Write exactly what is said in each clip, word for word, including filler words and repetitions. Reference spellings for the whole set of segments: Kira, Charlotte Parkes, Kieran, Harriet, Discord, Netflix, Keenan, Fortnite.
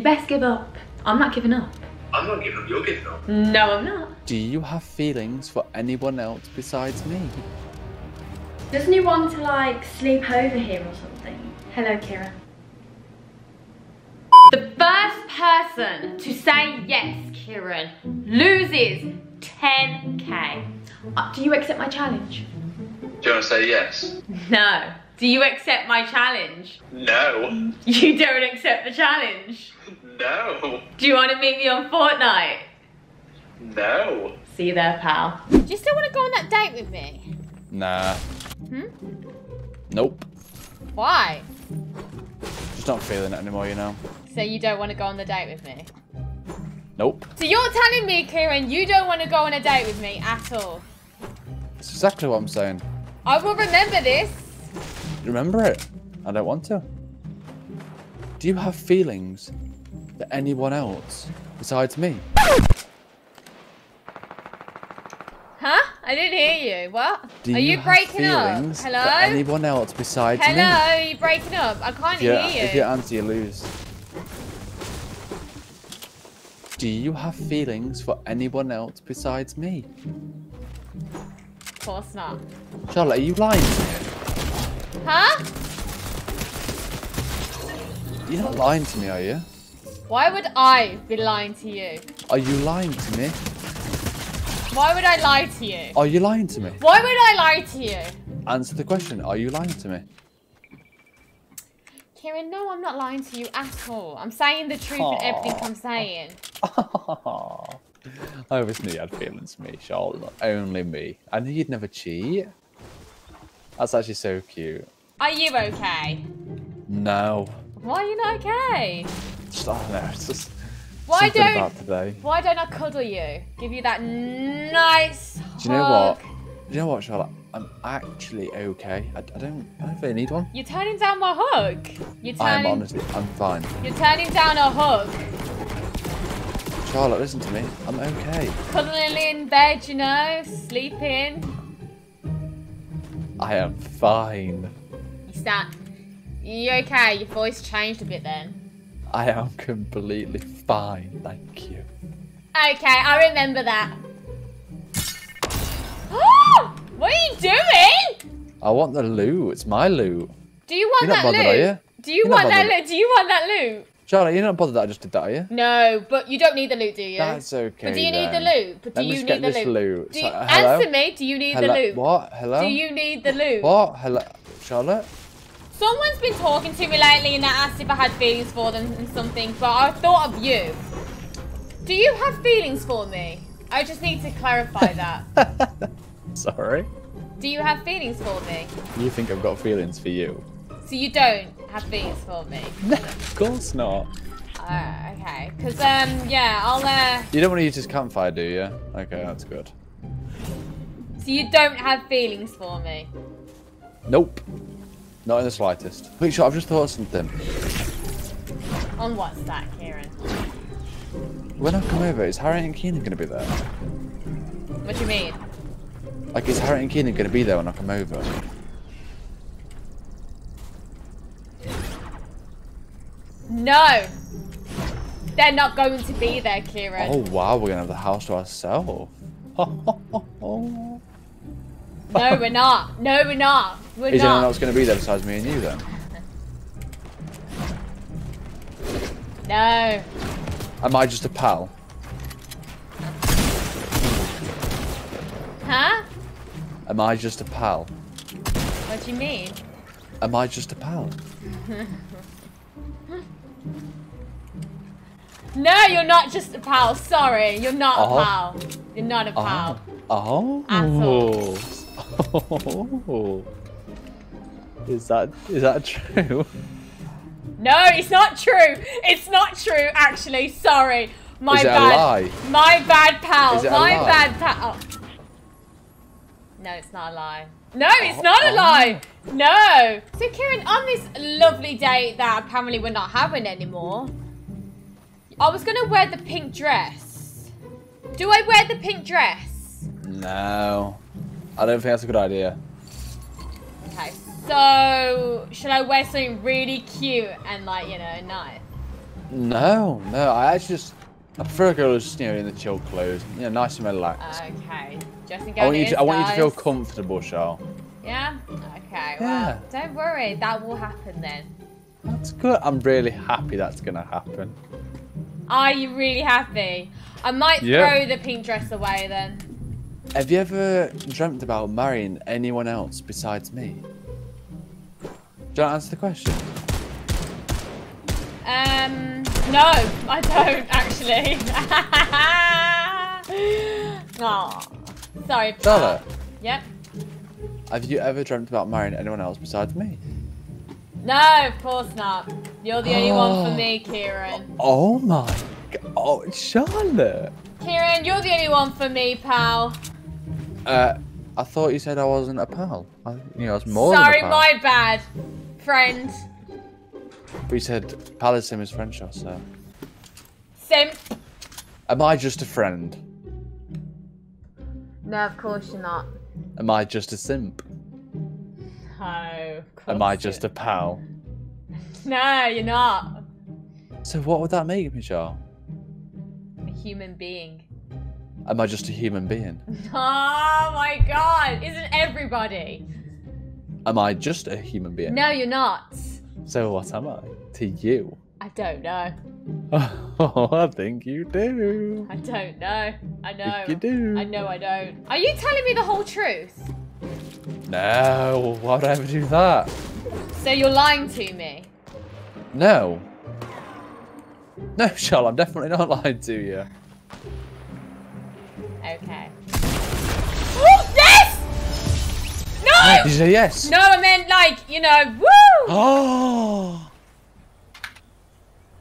You best give up. I'm not giving up. I'm not giving up, you're giving up. No, I'm not. Do you have feelings for anyone else besides me? Doesn't he want to, like, sleep over here or something? Hello, Kira. The first person to say yes, Kieran, loses ten K. Uh, do you accept my challenge? Do you want to say yes? No. Do you accept my challenge? No. You don't accept the challenge? No. Do you want to meet me on Fortnite? No. See you there, pal. Do you still want to go on that date with me? Nah. Hmm? Nope. Why? Just not feeling it anymore, you know. So you don't want to go on the date with me? Nope. So you're telling me, Kieran, you don't want to go on a date with me at all? That's exactly what I'm saying. I will remember this. Remember it. I don't want to. Do you have feelings for anyone else besides me? Huh? I didn't hear you. What? Do are you, you breaking up? Hello? For anyone else besides Hello? me? Hello? Are you breaking up? I can't yeah, hear you. If you answer, you lose. Do you have feelings for anyone else besides me? Of course not. Charlotte, are you lying? Huh? You're not lying to me, are you? Why would I be lying to you? Are you lying to me? Why would I lie to you? Are you lying to me? Why would I lie to you? Answer the question. Are you lying to me? Kieran, no, I'm not lying to you at all. I'm saying the truth Aww. in everything I'm saying. Aww. I always knew you had feelings for me, Charlotte. Only me. I knew you'd never cheat. That's actually so cute. Are you okay? No. Why are you not okay? Just, I don't know. It's just... Why don't, about today. why don't I cuddle you? Give you that nice hug. Do you know what? Do you know what, Charlotte? I'm actually okay. I, I don't I don't really need one. You're turning down my hug. You're turning, I'm honestly, I'm fine. You're turning down a hug. Charlotte, listen to me. I'm okay. Cuddling in bed, you know, sleeping. I am fine. You start, you okay? Your voice changed a bit then. I am completely fine, thank you. Okay, I remember that. What are you doing? I want the loot. It's my loot. Do you want you're that not bothered, loot? Are you? Do you you're want that loot? Do you want that loot? Charlotte, you're not bothered that I just did that, are you? No, but you don't need the loot, do you? That's okay. But do you then. need the loot? But do Let you me need get the this loot? loot. Do you, like, answer me. Do you need hello? the loot? What? Hello. Do you need the loot? What? Hello, Charlotte. Someone's been talking to me lately and I asked if I had feelings for them and something, but I thought of you. Do you have feelings for me? I just need to clarify that. Sorry? Do you have feelings for me? You think I've got feelings for you? So you don't have feelings for me? No, of course not. Uh, okay, because, um, yeah, I'll, uh... You don't want to use this campfire, do you? Okay, that's good. So you don't have feelings for me? Nope. Not in the slightest. Wait, Charlotte, I've just thought of something. On what's that, Kieran? When I come over, is Harriet and Keenan going to be there? What do you mean? Like, is Harriet and Keenan going to be there when I come over? No! They're not going to be there, Kieran. Oh, wow, we're going to have the house to ourselves. No, we're not. No, we're not. We're Is not. Is anyone else going to be there besides me and you, then? No. Am I just a pal? Huh? Am I just a pal? What do you mean? Am I just a pal? No, you're not just a pal. Sorry, you're not oh. a pal. You're not a pal. Oh. oh. Oh, is that is that true? No, it's not true. It's not true, actually. Sorry, my is it bad. A lie? My bad, pal. Is it my a lie? bad pal. Oh. No, it's not a lie. No, it's oh, not a oh. lie. No. So, Kieran, on this lovely date that apparently we're not having anymore, I was gonna wear the pink dress. Do I wear the pink dress? No. I don't think that's a good idea. Okay, so should I wear something really cute and like, you know, nice? No, no, I actually just... I prefer a girl who's just, you know, in the chill clothes. You know, nice and relaxed. Okay. Just in case I want, you to, I want you to feel comfortable, Charlotte. Yeah? Okay, yeah. Well, don't worry. That will happen then. That's good. I'm really happy that's going to happen. Are you really happy? I might yeah. throw the pink dress away then. Have you ever dreamt about marrying anyone else besides me? Do you want to answer the question? Um, no, I don't actually. Oh, sorry. Charlotte? Yep. Have you ever dreamt about marrying anyone else besides me? No, of course not. You're the only oh. one for me, Kieran. Oh my God. Oh, Charlotte. Kieran, you're the only one for me, pal. Uh, I thought you said I wasn't a pal. I, you know, I was more Sorry, than a pal. Sorry, my bad. Friend. We said pal is same as friend, Charlotte, so. Simp. Am I just a friend? No, of course you're not. Am I just a simp? No, of course Am I just you're... a pal? No, you're not. So what would that make me, Charlotte? A human being. Am I just a human being? Oh my God, isn't everybody? Am I just a human being? No, you're not. So what am I to you? I don't know. Oh, I think you do. I don't know. I know. I think you do. I know I don't. Are you telling me the whole truth? No, why would I ever do that? So you're lying to me? No. No, Charlotte, I'm definitely not lying to you. Okay. Oh, yes! No! Did you say yes? No, I meant like, you know, woo! Oh!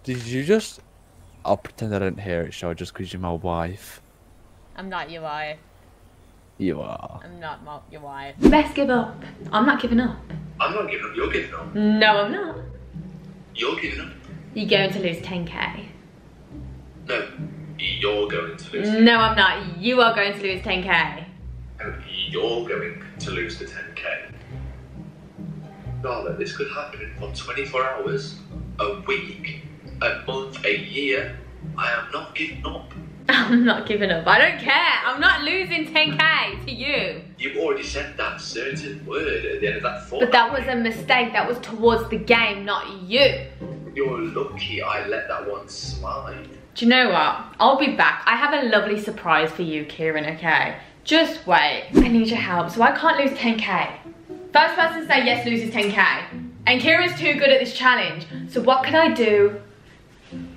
Did you just... I'll pretend I didn't hear it, Charlotte, just because you're my wife. I'm not your wife. You are. I'm not my, your wife. Best give up. I'm not giving up. I'm not giving up. You're giving up. No, I'm not. You're giving up. You're going to lose ten K. No, you're going to lose ten K. No, I'm not. You are going to lose ten K. No, you're going to lose the ten K. Charlotte, this could happen for twenty-four hours, a week, a month, a year. I am not giving up. I'm not giving up. I don't care. I'm not losing ten K to you. You've already said that certain word at the end of that thought. But that was a mistake. That was towards the game, not you. You're lucky I let that one slide. Do you know what? I'll be back. I have a lovely surprise for you, Kieran, okay? Just wait. I need your help, so I can't lose ten K. First person to say yes loses ten K. And Kieran's too good at this challenge. So what can I do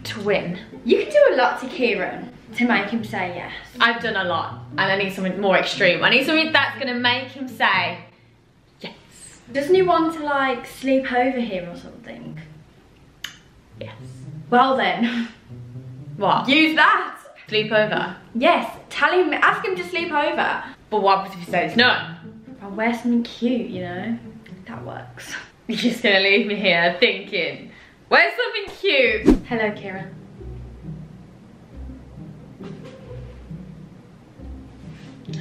to win? You can do a lot to Kieran. To make him say yes. I've done a lot and I need something more extreme. I need something that's gonna make him say yes. Doesn't he want to like sleep over him or something? Yes. Well then. What? Use that. Sleep over. Yes. Tell him, ask him to sleep over. But what if he says no? I'll wear something cute, you know? That works. You're just gonna leave me here thinking, wear something cute. Hello, Kira.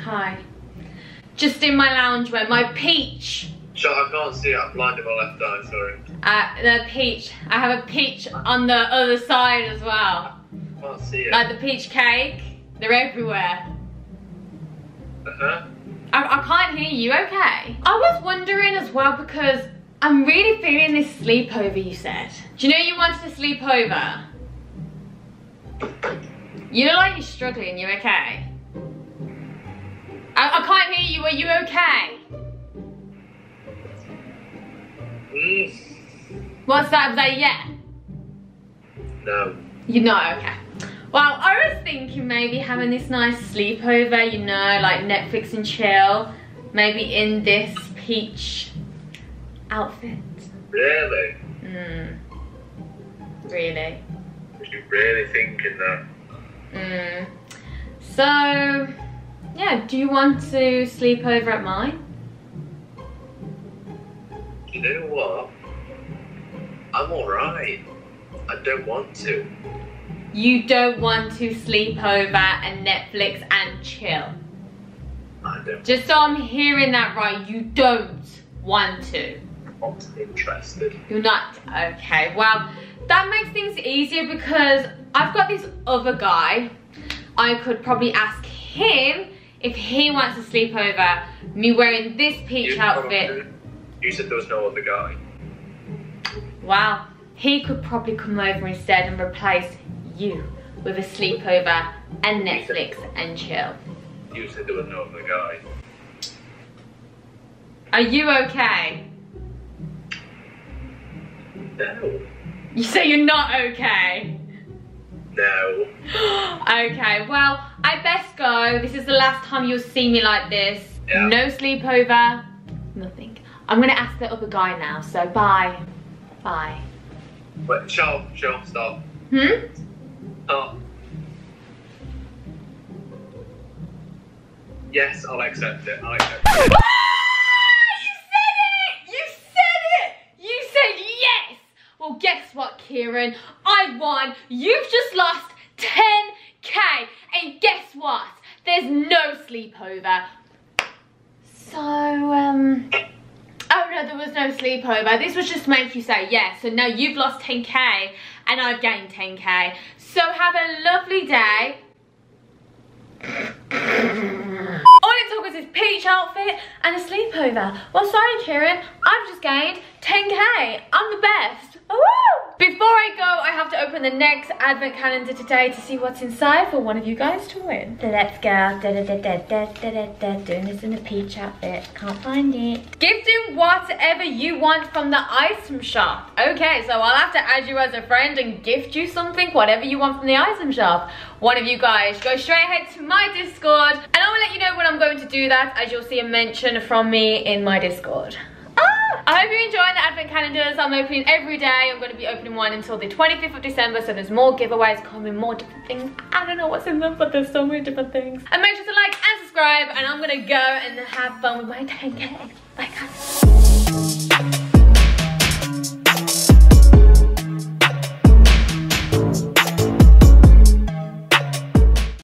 Hi. Just in my loungewear, my peach. Sure, I can't see it. I'm blind in my left eye, sorry. Uh, the peach. I have a peach on the other side as well. I can't see it. Like the peach cake. They're everywhere. Uh-huh. I, I can't hear you, okay? I was wondering as well because I'm really feeling this sleepover you said. Do you know you wanted to sleep over? You look like you're struggling, you okay? I, I can't hear you. Are you okay? Mm. What's that? Is that yeah? No. You're not okay. Well, I was thinking maybe having this nice sleepover, you know, like Netflix and chill. Maybe in this peach outfit. Really? Mm. Really? Are you really thinking that? Mm. So... yeah, do you want to sleep over at mine? You know what? I'm alright. I don't want to. You don't want to sleep over and Netflix and chill? I don't. Just so I'm hearing that right, you don't want to. I'm not interested. You're not? Okay, well, that makes things easier because I've got this other guy. I could probably ask him if he wants a sleepover, me wearing this peach you outfit. You said there was no other guy. Wow. He could probably come over instead and replace you with a sleepover and Netflix and chill. You said there was no other guy. Are you okay? No. You say you're not okay? No. Okay, well, I best go. This is the last time you'll see me like this. Yeah. No sleepover, nothing. I'm gonna ask the other guy now, so bye. Bye. Wait, Charlotte, Charlotte, stop. Hmm? Oh. Yes, I'll accept it, I'll accept it. Well, guess what, Kieran? I won. You've just lost ten K. And guess what? There's no sleepover. So, um... oh, no, there was no sleepover. This was just to make you say yes. So now you've lost ten K and I've gained ten K. So have a lovely day. All it took was this peach outfit and a sleepover. Well, sorry, Kieran. I've just gained ten K. I'm the best. Before I go, I have to open the next advent calendar today to see what's inside for one of you guys to win. Let's go. Da, da, da, da, da, da, da. Doing this in a peach outfit. Can't find it. Gifting whatever you want from the item shop. Okay, so I'll have to add you as a friend and gift you something, whatever you want from the item shop. One of you guys, go straight ahead to my Discord. And I will let you know when I'm going to do that, as you'll see a mention from me in my Discord. I hope you're enjoying the advent calendars. I'm opening every day. I'm going to be opening one until the twenty-fifth of December, so there's more giveaways coming, more different things. I don't know what's in them, but there's so many different things. And make sure to like and subscribe, and I'm going to go and have fun with my ten K. Bye guys.